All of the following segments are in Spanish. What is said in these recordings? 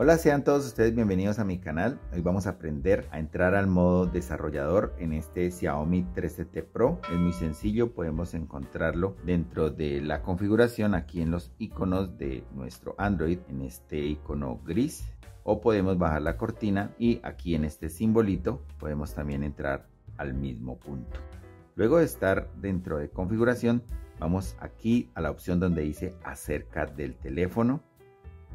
Hola, sean todos ustedes bienvenidos a mi canal. Hoy vamos a aprender a entrar al modo desarrollador en este Xiaomi 13T Pro. Es muy sencillo, podemos encontrarlo dentro de la configuración aquí en los iconos de nuestro Android, en este icono gris, o podemos bajar la cortina y aquí en este simbolito podemos también entrar al mismo punto. Luego de estar dentro de configuración, vamos aquí a la opción donde dice acerca del teléfono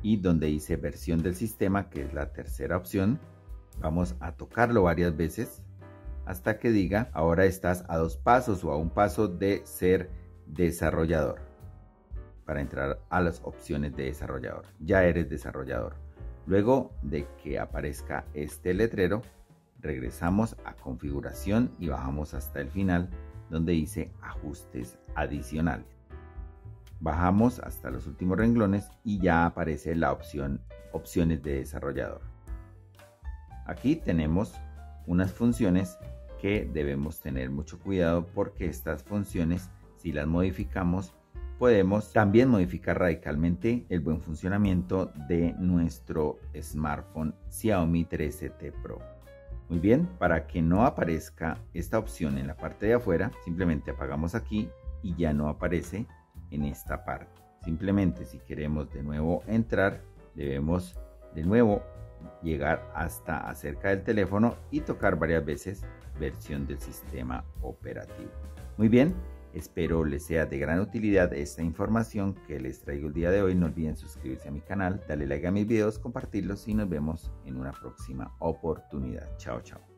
y donde dice versión del sistema, que es la tercera opción. Vamos a tocarlo varias veces hasta que diga ahora estás a dos pasos o a un paso de ser desarrollador. Para entrar a las opciones de desarrollador, ya eres desarrollador. Luego de que aparezca este letrero, regresamos a configuración y bajamos hasta el final donde dice ajustes adicionales. Bajamos hasta los últimos renglones y ya aparece la opción opciones de desarrollador. Aquí tenemos unas funciones que debemos tener mucho cuidado, porque estas funciones, si las modificamos, podemos también modificar radicalmente el buen funcionamiento de nuestro smartphone Xiaomi 13T Pro. Muy bien, para que no aparezca esta opción en la parte de afuera, simplemente apagamos aquí y ya no aparece en esta parte. Simplemente si queremos de nuevo entrar, debemos de nuevo llegar hasta acerca del teléfono y tocar varias veces versión del sistema operativo. Muy bien, espero les sea de gran utilidad esta información que les traigo el día de hoy. No olviden suscribirse a mi canal, darle like a mis videos, compartirlos y nos vemos en una próxima oportunidad. Chao, chao.